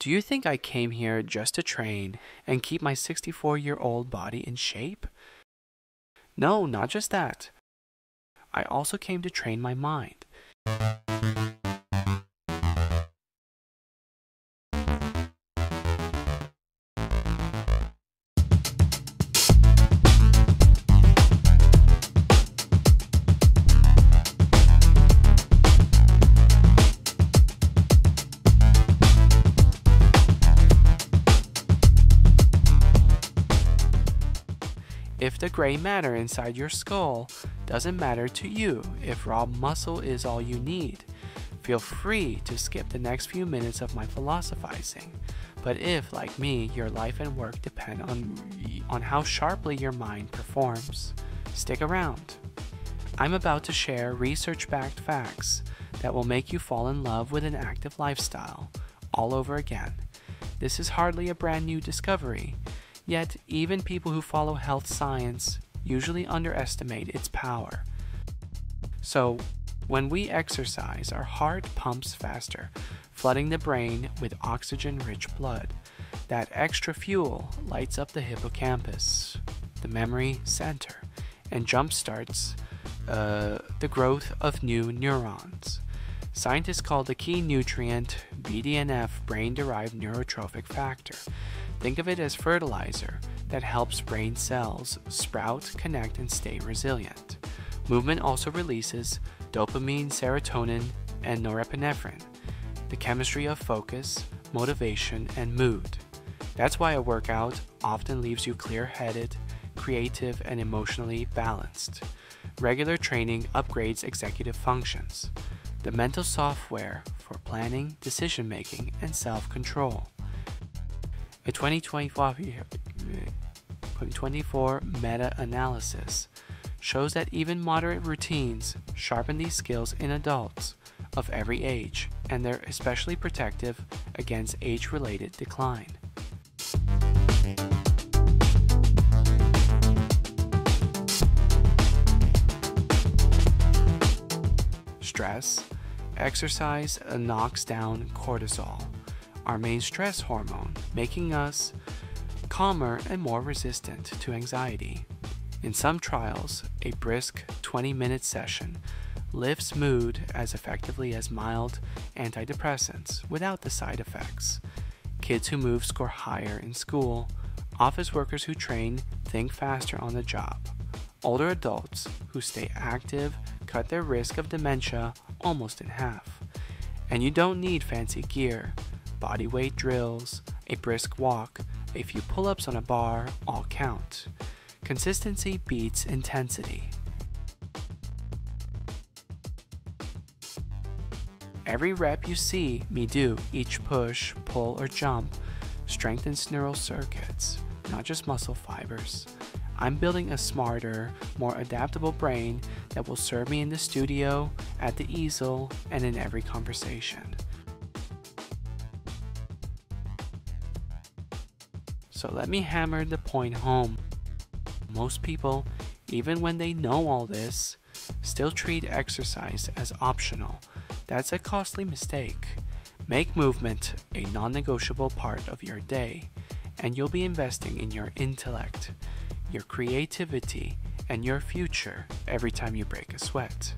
Do you think I came here just to train and keep my 64-year-old body in shape? No, not just that. I also came to train my mind. If the gray matter inside your skull doesn't matter to you, if raw muscle is all you need, feel free to skip the next few minutes of my philosophizing. But if, like me, your life and work depend on how sharply your mind performs, stick around. I'm about to share research-backed facts that will make you fall in love with an active lifestyle all over again. This is hardly a brand new discovery. Yet, even people who follow health science usually underestimate its power. So, when we exercise, our heart pumps faster, flooding the brain with oxygen-rich blood. That extra fuel lights up the hippocampus, the memory center, and jumpstarts the growth of new neurons. Scientists call the key nutrient BDNF brain-derived neurotrophic factor. Think of it as fertilizer that helps brain cells sprout, connect, and stay resilient. Movement also releases dopamine, serotonin, and norepinephrine, the chemistry of focus, motivation, and mood. That's why a workout often leaves you clear-headed, creative, and emotionally balanced. Regular training upgrades executive functions, the mental software for planning, decision-making, and self-control. A 2024 meta-analysis shows that even moderate routines sharpen these skills in adults of every age, and they're especially protective against age-related decline. Stress. Exercise knocks down cortisol, our main stress hormone, making us calmer and more resistant to anxiety. In some trials, a brisk 20-minute session lifts mood as effectively as mild antidepressants without the side effects. Kids who move score higher in school. Office workers who train think faster on the job. Older adults who stay active cut their risk of dementia almost in half. And you don't need fancy gear. Body weight drills, a brisk walk, a few pull-ups on a bar, all count. Consistency beats intensity. Every rep you see me do, each push, pull, or jump, strengthens neural circuits, not just muscle fibers. I'm building a smarter, more adaptable brain that will serve me in the studio, at the easel, and in every conversation. So let me hammer the point home. Most people, even when they know all this, still treat exercise as optional. That's a costly mistake. Make movement a non-negotiable part of your day, and you'll be investing in your intellect, your creativity, and your future every time you break a sweat.